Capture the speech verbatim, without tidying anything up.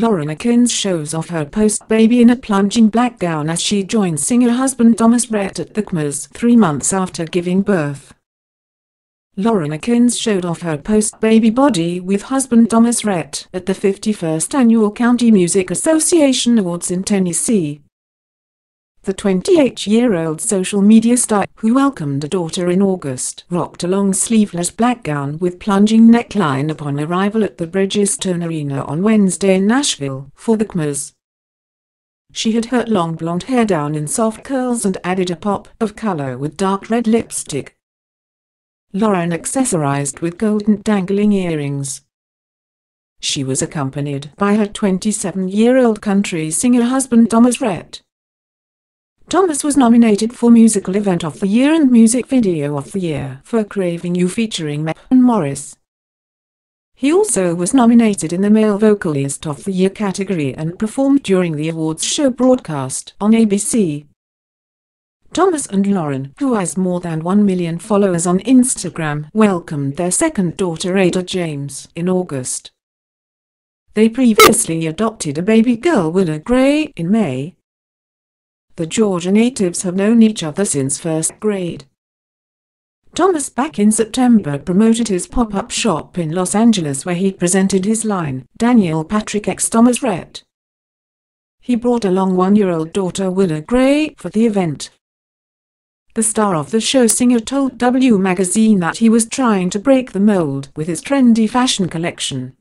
Lauren Akins shows off her post-baby in a plunging black gown as she joins singer-husband Thomas Rhett at the C M As three months after giving birth. Lauren Akins showed off her post-baby body with husband Thomas Rhett at the fifty-first Annual Country Music Association Awards in Tennessee. The twenty-eight-year-old social media star, who welcomed a daughter in August, rocked a long sleeveless black gown with plunging neckline upon arrival at the Bridgestone Arena on Wednesday in Nashville for the C M As. She had her long blonde hair down in soft curls and added a pop of color with dark red lipstick. Lauren accessorized with gold and dangling earrings. She was accompanied by her twenty-seven-year-old country singer husband Thomas Rhett. Thomas was nominated for Musical Event of the Year and Music Video of the Year for Craving You featuring Matt Morris. He also was nominated in the Male Vocalist of the Year category and performed during the awards show broadcast on A B C. Thomas and Lauren, who has more than one million followers on Instagram, welcomed their second daughter Ada James in August. They previously adopted a baby girl, Willa Gray, in May. The Georgia natives have known each other since first grade. Thomas, back in September, promoted his pop-up shop in Los Angeles where he presented his line, Daniel Patrick X Thomas Rhett. He brought along one-year-old daughter Willa Gray for the event. The star of the show singer told W Magazine that he was trying to break the mold with his trendy fashion collection.